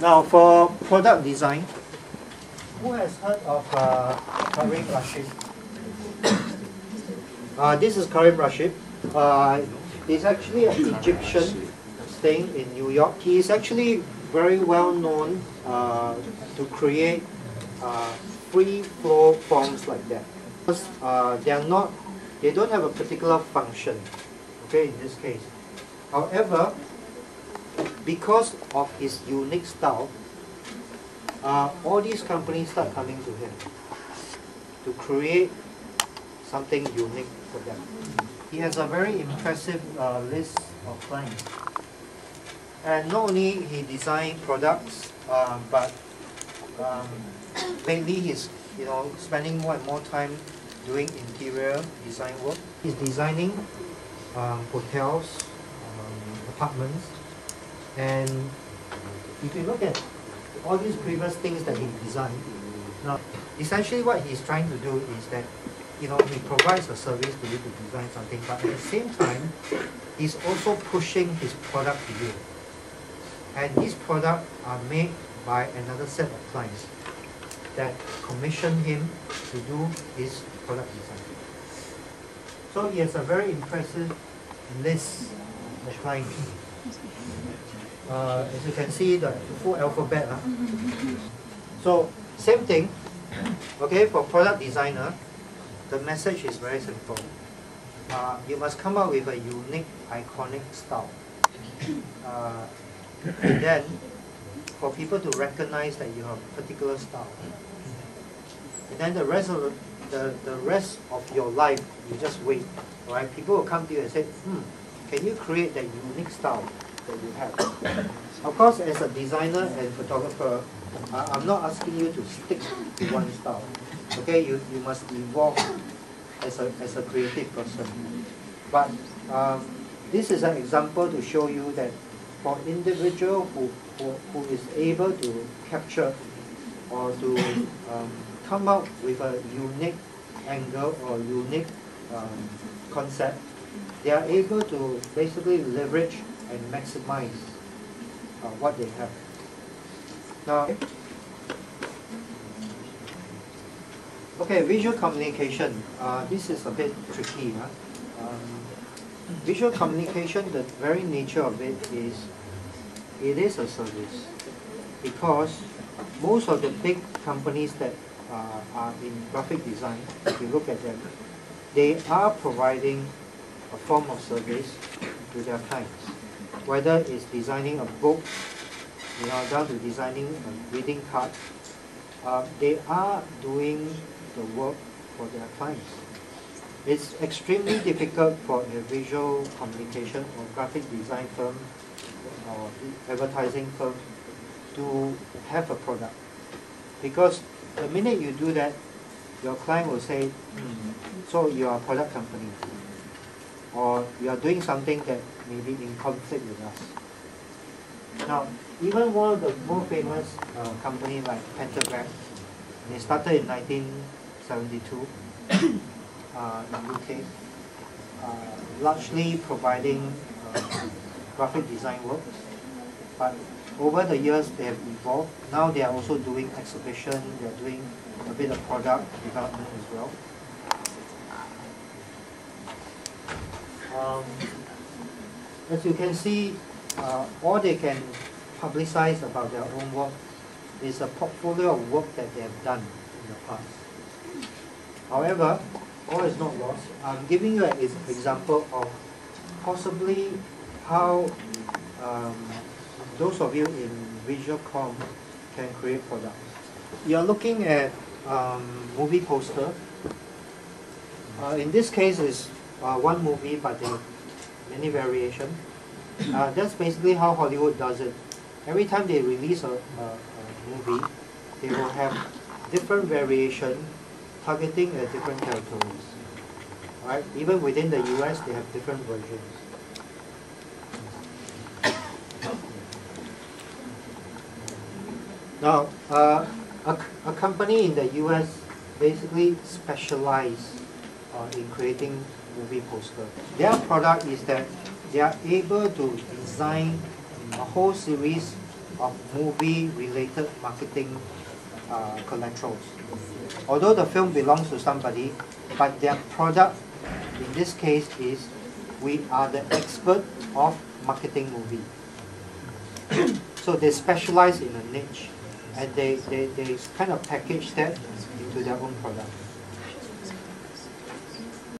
Now, for product design, who has heard of Karim Rashid? This is Karim Rashid. He's actually an Egyptian staying in New York. He is actually very well known to create free flow forms like that. Because they don't have a particular function, okay, in this case. However, because of his unique style, all these companies start coming to him to create something unique for them. He has a very impressive list of clients. And not only he designed products, but mainly he's spending more and more time doing interior design work. He's designing hotels, apartments, and if you look at all these previous things that he designed, now essentially what he's trying to do is that he provides a service to you to design something, but at the same time, he's also pushing his product to you. And these products are made by another set of clients that commission him to do his product design. So he has a very impressive list of clients. As you can see, the full alphabet. So, same thing, okay, for product designer, the message is very simple. You must come up with a unique, iconic style. And then, for people to recognize that you have a particular style. And then the rest of your life, you just wait. Right? People will come to you and say, can you create that unique style that you have? Of course, as a designer and photographer, I'm not asking you to stick to one style. Okay, you must evolve as a creative person. But this is an example to show you that for individual who is able to capture or to come up with a unique angle or unique concept, they are able to basically leverage and maximize what they have. Now, okay, visual communication. This is a bit tricky. Huh? Visual communication, the very nature of it is, it is a service. Because most of the big companies that are in graphic design, if you look at them, they are providing a form of service to their clients. Whether it's designing a book, down to designing a greeting card, they are doing the work for their clients. It's extremely difficult for a visual communication or graphic design firm or advertising firm to have a product, because the minute you do that, your client will say, so you are a product company, or you are doing something that may be in conflict with us. Now, even one of the more famous companies like Pentagram, they started in 1972 in the UK, largely providing graphic design work. But over the years, they have evolved. Now they are also doing exhibition, they are doing a bit of product development as well. As you can see, all they can publicize about their own work is a portfolio of work that they have done in the past. However, all is not lost. I'm giving you an example of possibly how those of you in visual comm can create products. You're looking at movie poster. In this case, it's one movie, but there are many variations. That's basically how Hollywood does it. Every time they release a movie, they will have different variation targeting at different territories. Right? Even within the US, they have different versions. Now, a company in the US basically specializes in creating movie posters. Their product is that they are able to design a whole series of movie-related marketing collaterals. Although the film belongs to somebody, but their product, in this case, is we are the expert of marketing movie. So they specialize in a niche, and they kind of package that into their own product.